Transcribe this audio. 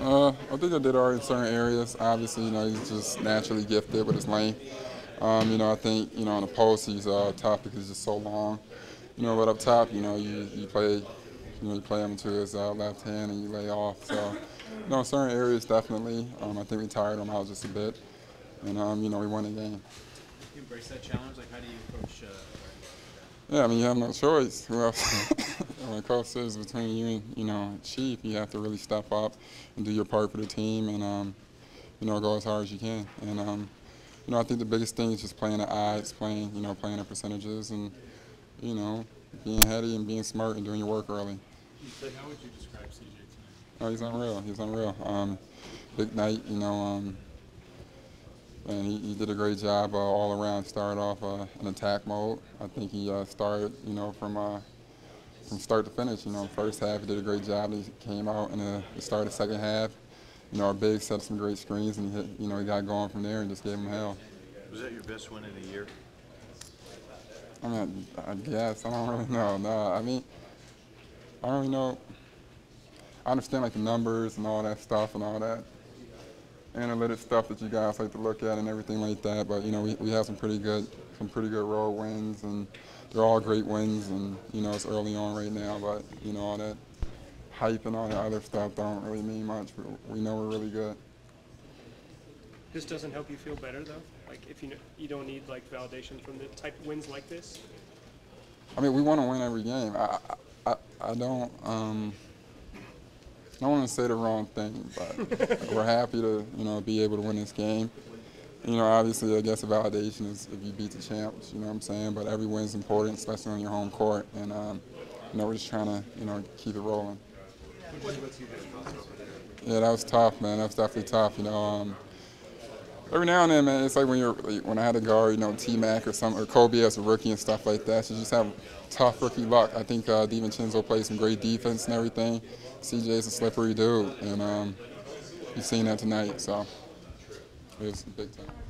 I think I did all right in certain areas. Obviously, you know, he's just naturally gifted with his lane. You know, I think, you know, on the post, his topic is just so long. You know, but up top, you know, you play him to his left hand and you lay off. So, you know, certain areas definitely. I think we tired him out just a bit, and you know, we won the game. You embrace that challenge. Like, how do you approach? Yeah, I mean, you have no choice. Who else? When coach says between you and, you know, Chief, you have to really step up and do your part for the team, and you know, go as hard as you can. And you know, I think the biggest thing is just playing the odds, playing the percentages, and you know, being heady and being smart and doing your work early. How would you describe CJ tonight? Oh, he's unreal. He's unreal. Big night, you know, and he did a great job all around. Started off in attack mode. I think he started, you know, from start to finish. You know, first half he did a great job. He came out in the start of the second half. You know, our big set up some great screens, and he hit, you know, he got going from there and just gave him hell. Was that your best win in the year? I mean, I guess. I don't really know. No, I mean, I don't really know. I understand, like, the numbers and all that stuff and all that analytic stuff that you guys like to look at and everything like that. But, you know, we have some pretty good road wins, and they're all great wins. And, you know, it's early on right now, but, you know, all that hype and all that other stuff don't really mean much. We know we're really good. This doesn't help you feel better, though? Like, if you don't need, like, validation from the type of wins like this? I mean, we want to win every game. I don't I don't want to say the wrong thing, but we're happy to, you know, be able to win this game. You know, obviously, I guess the validation is if you beat the champs, you know what I'm saying? But every win's important, especially on your home court. And, you know, we're just trying to, you know, keep it rolling. Yeah, that was tough, man. That was definitely tough, you know. Every now and then, man, it's like when I had a guard, you know, T Mac or Kobe as a rookie and stuff like that. So you just have tough rookie luck. I think DiVincenzo plays some great defense and everything. CJ's a slippery dude, and you've seen that tonight. So it was big time.